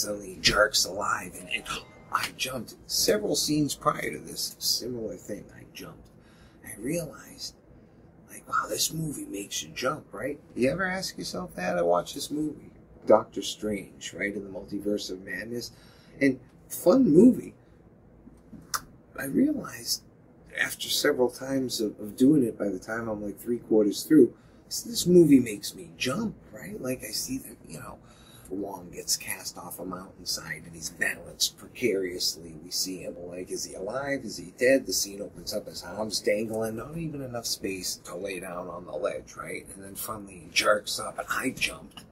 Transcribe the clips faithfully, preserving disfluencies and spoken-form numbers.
suddenly jerks alive, and, and I jumped. Several scenes prior to this similar thing, I jumped. I realized, like, wow, this movie makes you jump, right? You ever ask yourself that? I watched this movie, Doctor Strange, right, in the Multiverse of Madness, and fun movie. I realized after several times of, of doing it, by the time I'm like three quarters through, so this movie makes me jump, right? Like I see that, you know, Wong gets cast off a mountainside and he's balanced precariously. We see him, like, is he alive? Is he dead? The scene opens up, his arms dangling, not even enough space to lay down on the ledge, right? And then finally he jerks up, and I jumped.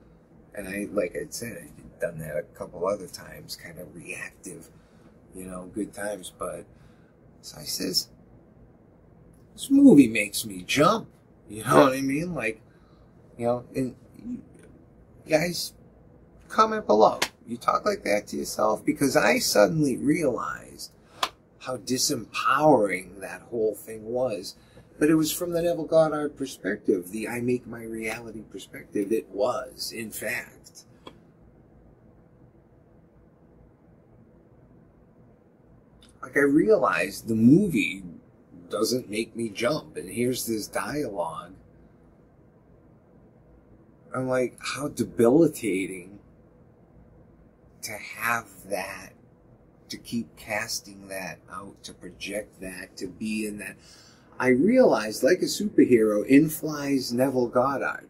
And I, like I said, I'd done that a couple other times, kind of reactive, you know, good times. But so I says, this movie makes me jump. You know what I mean? Like, you know, and you guys, comment below. You talk like that to yourself, because I suddenly realized how disempowering that whole thing was. But it was from the Neville Goddard perspective, the I make my reality perspective. It was, in fact, like, I realized the movie doesn't make me jump. And here's this dialogue. I'm like, how debilitating to have that, to keep casting that out, to project that, to be in that. I realized, like a superhero, in flies Neville Goddard.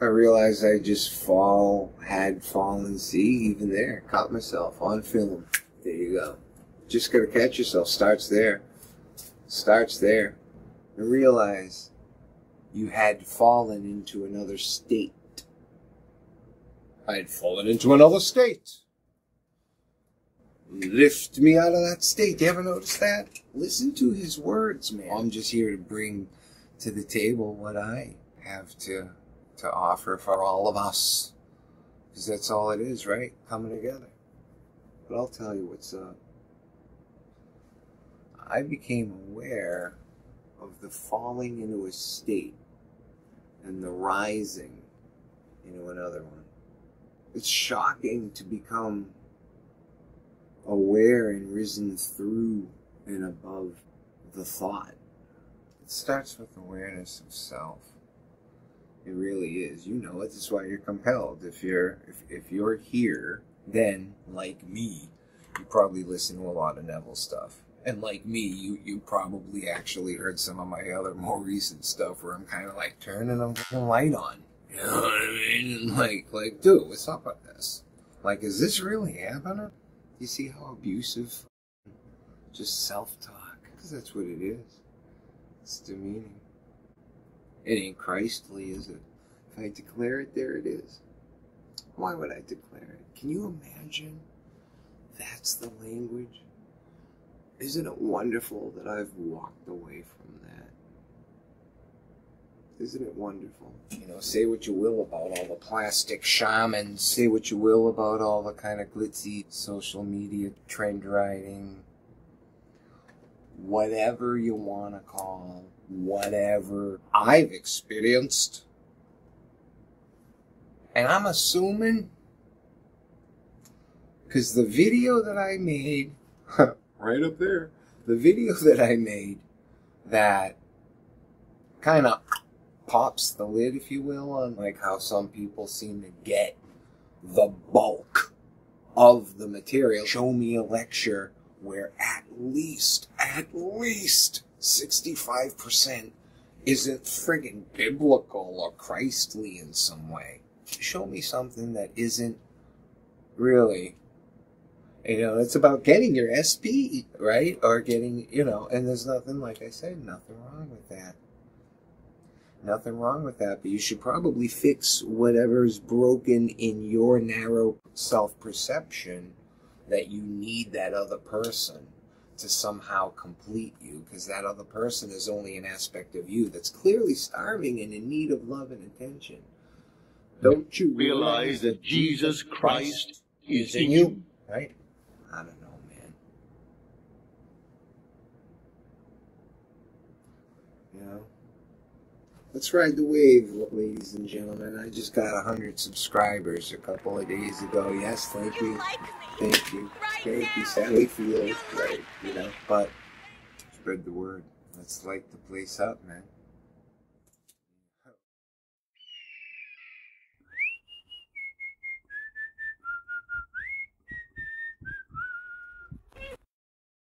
I realized I just fall, had fallen, see, even there, caught myself on film. There you go. Just gotta catch yourself. Starts there. Starts there. And realize you had fallen into another state. I had fallen into another state. Lift me out of that state. You ever notice that? Listen to his words, man. I'm just here to bring to the table what I have to, to offer for all of us. Because that's all it is, right? Coming together. But I'll tell you what's up. I became aware of the falling into a state and the rising into another one. It's shocking to become aware and risen through and above the thought. It starts with awareness of self. It really is. You know it. That's why you're compelled. If you're, if, if you're here, then, like me, you probably listen to a lot of Neville stuff. And like me, you, you probably actually heard some of my other more recent stuff where I'm kind of like turning the light on. You know what I mean? Like, like, dude, what's up with this? Like, is this really happening? You see how abusive? Just self-talk. Because that's what it is. It's demeaning. It ain't Christly, is it? If I declare it, there it is. Why would I declare it? Can you imagine? That's the language. Isn't it wonderful that I've walked away from that? Isn't it wonderful? You know, say what you will about all the plastic shamans. Say what you will about all the kind of glitzy social media trend writing. Whatever you want to call, whatever I've experienced. And I'm assuming, because the video that I made, right up there, the video that I made that kind of pops the lid, if you will, on like how some people seem to get the bulk of the material. Show me a lecture where at least, at least sixty-five percent isn't friggin' biblical or Christly in some way. Show me something that isn't really, you know, it's about getting your S P, right? Or getting, you know, and there's nothing, like I said, nothing wrong with that. Nothing wrong with that, but you should probably fix whatever's broken in your narrow self-perception that you need that other person to somehow complete you, because that other person is only an aspect of you that's clearly starving and in need of love and attention. Don't you realize that Jesus Christ is in you? Right? I don't know, man. You know? Let's ride the wave, ladies and gentlemen. I just got one hundred subscribers a couple of days ago. Yes, thank you. you. Like thank you. Right thank now. you, Sally Field. You right, like you know, but spread the word. Let's light the place up, man.